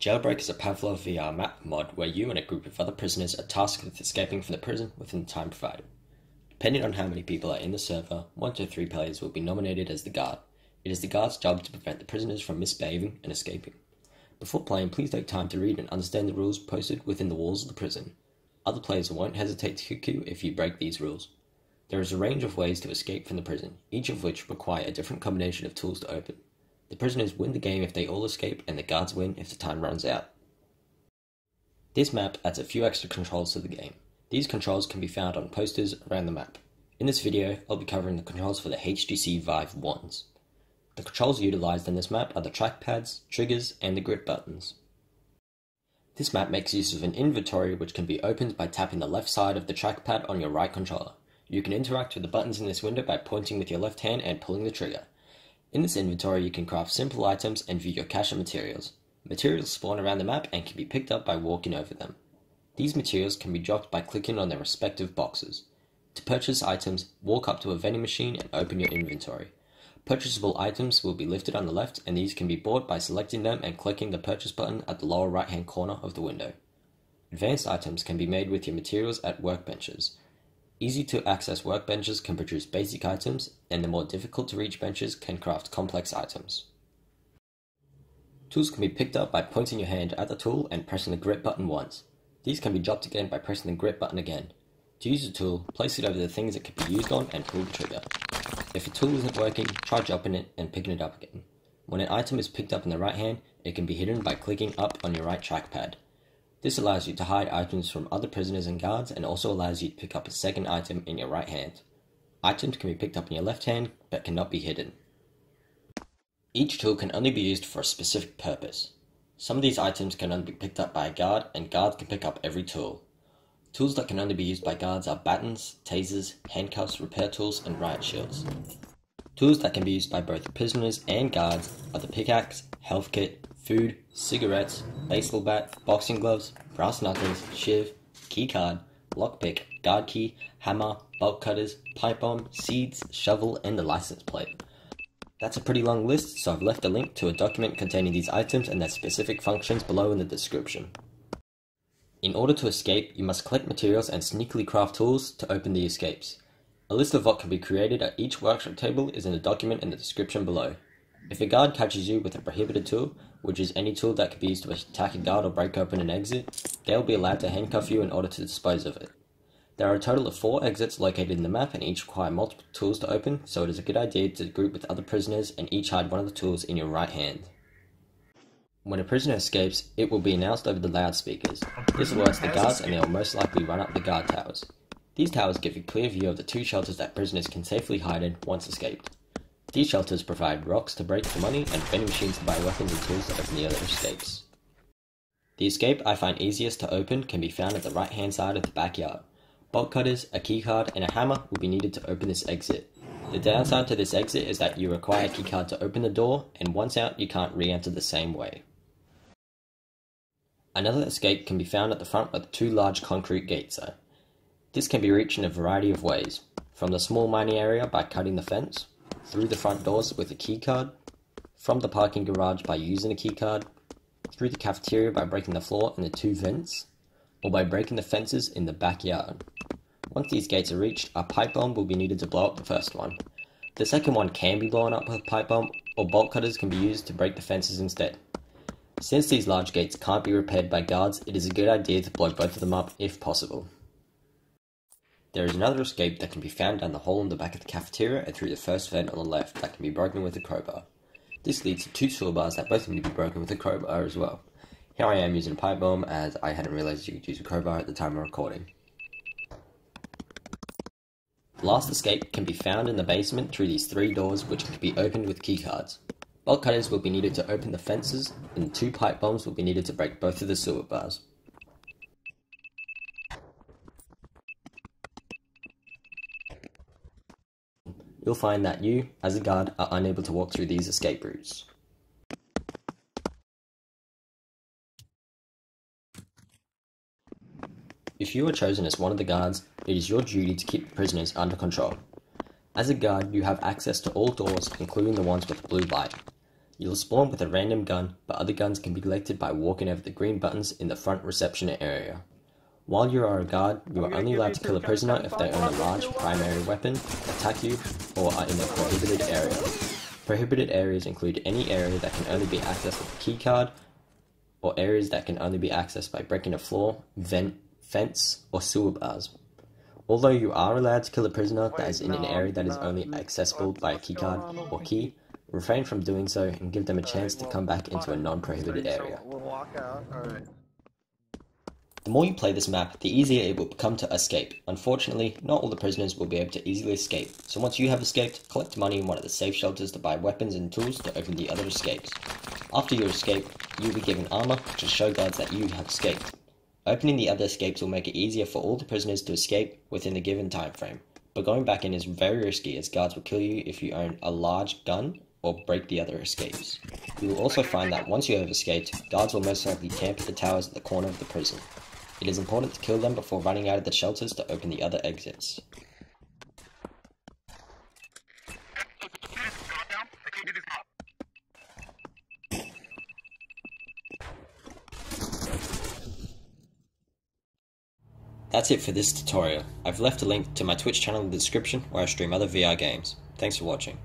Jailbreak is a Pavlov VR map mod where you and a group of other prisoners are tasked with escaping from the prison within the time provided. Depending on how many people are in the server, 1 to 3 players will be nominated as the guard. It is the guard's job to prevent the prisoners from misbehaving and escaping. Before playing, please take time to read and understand the rules posted within the walls of the prison. Other players won't hesitate to kick you if you break these rules. There is a range of ways to escape from the prison, each of which require a different combination of tools to open. The prisoners win the game if they all escape, and the guards win if the time runs out. This map adds a few extra controls to the game. These controls can be found on posters around the map. In this video, I'll be covering the controls for the HTC Vive 1s. The controls utilised in this map are the trackpads, triggers, and the grip buttons. This map makes use of an inventory which can be opened by tapping the left side of the trackpad on your right controller. You can interact with the buttons in this window by pointing with your left hand and pulling the trigger. In this inventory, you can craft simple items and view your cache of materials. Materials spawn around the map and can be picked up by walking over them. These materials can be dropped by clicking on their respective boxes. To purchase items, walk up to a vending machine and open your inventory. Purchasable items will be lifted on the left, and these can be bought by selecting them and clicking the purchase button at the lower right-hand corner of the window. Advanced items can be made with your materials at workbenches. Easy-to-access workbenches can produce basic items, and the more difficult-to-reach benches can craft complex items. Tools can be picked up by pointing your hand at the tool and pressing the grip button once. These can be dropped again by pressing the grip button again. To use a tool, place it over the things it can be used on and pull the trigger. If a tool isn't working, try dropping it and picking it up again. When an item is picked up in the right hand, it can be hidden by clicking up on your right trackpad. This allows you to hide items from other prisoners and guards, and also allows you to pick up a second item in your right hand. Items can be picked up in your left hand, but cannot be hidden. Each tool can only be used for a specific purpose. Some of these items can only be picked up by a guard, and guards can pick up every tool. Tools that can only be used by guards are batons, tasers, handcuffs, repair tools, and riot shields. Tools that can be used by both prisoners and guards are the pickaxe, health kit, food, cigarettes, baseball bat, boxing gloves, brass knuckles, shiv, keycard, lockpick, guard key, hammer, bolt cutters, pipe bomb, seeds, shovel, and the license plate. That's a pretty long list, so I've left a link to a document containing these items and their specific functions below in the description. In order to escape, you must collect materials and sneakily craft tools to open the escapes. A list of what can be created at each workshop table is in the document in the description below. If a guard catches you with a prohibited tool, which is any tool that could be used to attack a guard or break open an exit, they will be allowed to handcuff you in order to dispose of it. There are a total of 4 exits located in the map, and each require multiple tools to open, so it is a good idea to group with other prisoners and each hide one of the tools in your right hand. When a prisoner escapes, it will be announced over the loudspeakers. This alerts the guards and they will most likely run up the guard towers. These towers give a clear view of the 2 shelters that prisoners can safely hide in once escaped. These shelters provide rocks to break for money and vending machines to buy weapons and tools to open the other escapes. The escape I find easiest to open can be found at the right hand side of the backyard. Bolt cutters, a keycard, and a hammer will be needed to open this exit. The downside to this exit is that you require a keycard to open the door, and once out you can't re-enter the same way. Another escape can be found at the front where the 2 large concrete gates are. This can be reached in a variety of ways, from the small mining area by cutting the fence, through the front doors with a keycard, from the parking garage by using a keycard, through the cafeteria by breaking the floor and the 2 vents, or by breaking the fences in the backyard. Once these gates are reached, a pipe bomb will be needed to blow up the first one. The second one can be blown up with a pipe bomb, or bolt cutters can be used to break the fences instead. Since these large gates can't be repaired by guards, it is a good idea to blow both of them up if possible. There is another escape that can be found down the hall in the back of the cafeteria and through the first vent on the left that can be broken with a crowbar. This leads to 2 toolbars that both need to be broken with a crowbar as well. Here I am using a pipe bomb, as I hadn't realised you could use a crowbar at the time of recording. The last escape can be found in the basement through these 3 doors, which can be opened with keycards. Bolt cutters will be needed to open the fences, and the 2 pipe bombs will be needed to break both of the sewer bars. You'll find that you, as a guard, are unable to walk through these escape routes. If you are chosen as one of the guards, it is your duty to keep the prisoners under control. As a guard, you have access to all doors, including the ones with a blue light. You'll spawn with a random gun, but other guns can be collected by walking over the green buttons in the front reception area. While you are a guard, you are only allowed to kill a prisoner if they own a large primary weapon, attack you, or are in a prohibited area. Prohibited areas include any area that can only be accessed with a keycard, or areas that can only be accessed by breaking a floor, vent, fence, or sewer bars. Although you are allowed to kill a prisoner that is in an area that is only accessible by a keycard or key, refrain from doing so and give them a chance to come back into a non-prohibited area. The more you play this map, the easier it will become to escape. Unfortunately, not all the prisoners will be able to easily escape, so once you have escaped, collect money in one of the safe shelters to buy weapons and tools to open the other escapes. After your escape, you will be given armor to show guards that you have escaped. Opening the other escapes will make it easier for all the prisoners to escape within the given time frame, but going back in is very risky as guards will kill you if you own a large gun or break the other escapes. You will also find that once you have escaped, guards will most likely camp at the towers at the corner of the prison. It is important to kill them before running out of the shelters to open the other exits. That's it for this tutorial. I've left a link to my Twitch channel in the description where I stream other VR games. Thanks for watching.